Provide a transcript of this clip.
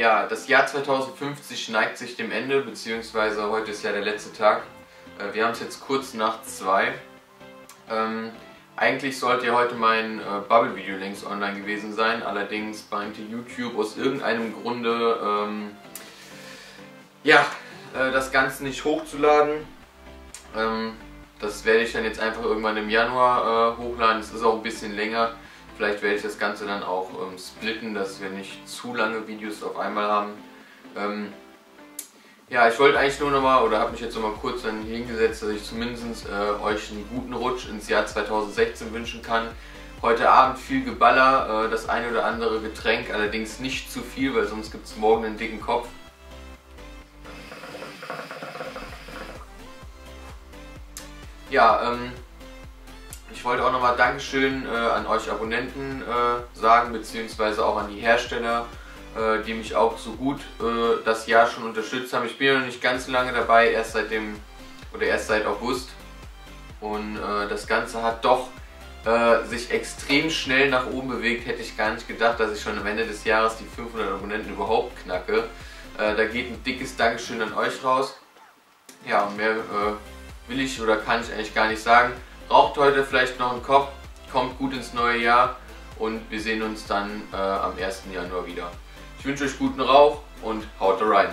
Ja, das Jahr 2050 neigt sich dem Ende, beziehungsweise heute ist ja der letzte Tag. Wir haben es jetzt kurz nach 2. Eigentlich sollte ja heute mein Bubble-Video längst online gewesen sein, allerdings meinte YouTube aus irgendeinem Grunde, das Ganze nicht hochzuladen. Das werde ich dann jetzt einfach irgendwann im Januar hochladen. Es ist auch ein bisschen länger. Vielleicht werde ich das Ganze dann auch splitten, dass wir nicht zu lange Videos auf einmal haben. Ich wollte eigentlich nur nochmal, oder habe mich jetzt nochmal kurz dann hingesetzt, dass ich zumindest euch einen guten Rutsch ins Jahr 2016 wünschen kann. Heute Abend viel Geballer, das eine oder andere Getränk, allerdings nicht zu viel, weil sonst gibt es morgen einen dicken Kopf. Ja, ich wollte auch nochmal Dankeschön an euch Abonnenten sagen, beziehungsweise auch an die Hersteller, die mich auch so gut das Jahr schon unterstützt haben. Ich bin ja noch nicht ganz so lange dabei, erst seit August. Und das Ganze hat doch sich extrem schnell nach oben bewegt. Hätte ich gar nicht gedacht, dass ich schon am Ende des Jahres die 500 Abonnenten überhaupt knacke. Da geht ein dickes Dankeschön an euch raus. Ja, und mehr will ich oder kann ich eigentlich gar nicht sagen. Raucht heute vielleicht noch einen Kopf, kommt gut ins neue Jahr und wir sehen uns dann am 1. Januar wieder. Ich wünsche euch guten Rauch und haut rein!